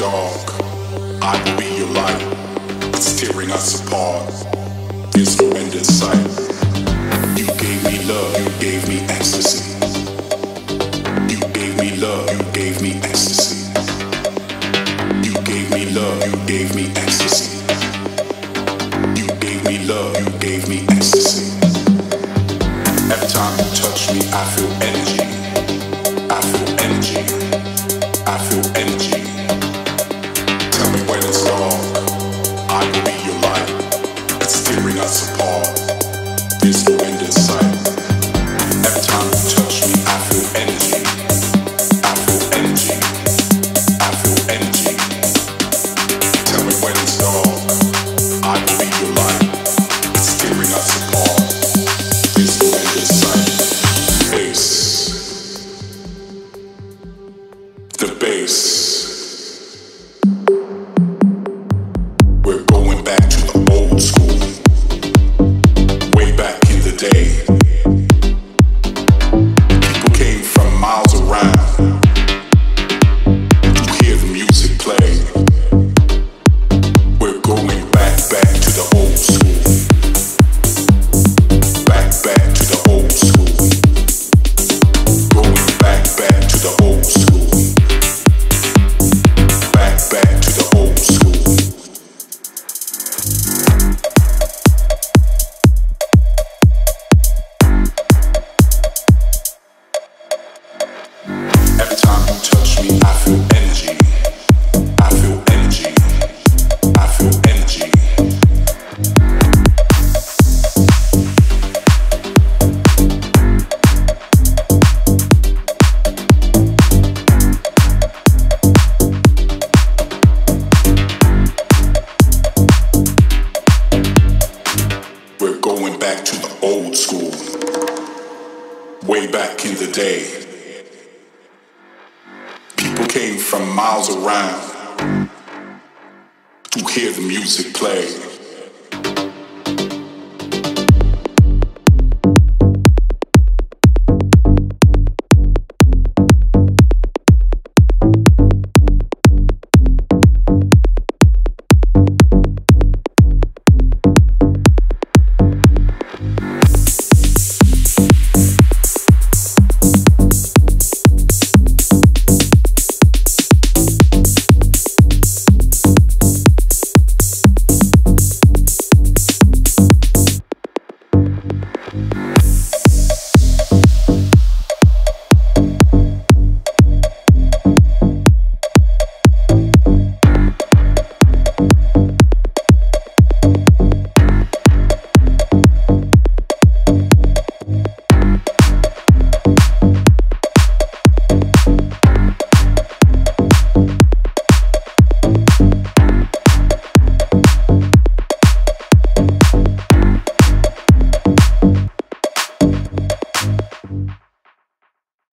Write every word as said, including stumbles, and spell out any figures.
dark, I will be your light, tearing us apart. There's no end in sight. You gave me love, you gave me ecstasy. You gave me love, you gave me ecstasy. You gave me love, you gave me ecstasy. You gave me love, you gave me ecstasy. Every time you touch me, I feel energy. I feel energy. I feel energy. Tell me when it's dark, I will be your light. It's tearing us apart. There's no end in sight. Every time you touch me, I feel energy. I feel energy. I feel energy. Tell me when it's dark, I will be your light. It's tearing us apart. There's no end in sight. Face. The bass. We're going back to the old school, way back in the day. People came from miles around to hear the music play. We're going back, back to the old school. Back, back to the old school. Going back, back to the old school. Every time you touch me, I feel energy. I feel energy. I feel energy. We're going back to the old school, way back in the day. Came from miles around to hear the music play.